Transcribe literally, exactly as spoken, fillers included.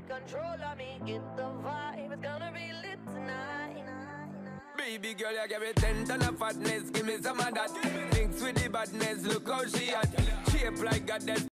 take control of me. Get the vibe, it's gonna be lit tonight. Baby girl, you give me ten ton of fatness. Give me some of that. Thinks with the badness, look how she at. Shape like goddess.